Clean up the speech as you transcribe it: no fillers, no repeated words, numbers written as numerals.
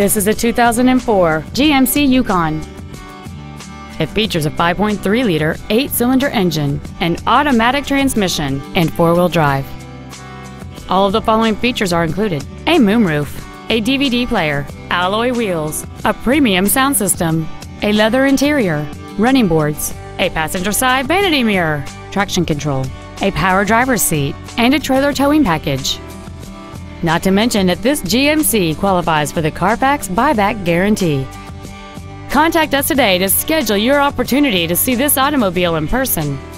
This is a 2004 GMC Yukon. It features a 5.3-liter 8-cylinder engine, an automatic transmission, and 4-wheel drive. All of the following features are included: a moonroof, a DVD player, alloy wheels, a premium sound system, a leather interior, running boards, a passenger side vanity mirror, traction control, a power driver's seat, and a trailer towing package. Not to mention that this GMC qualifies for the Carfax buyback guarantee. Contact us today to schedule your opportunity to see this automobile in person.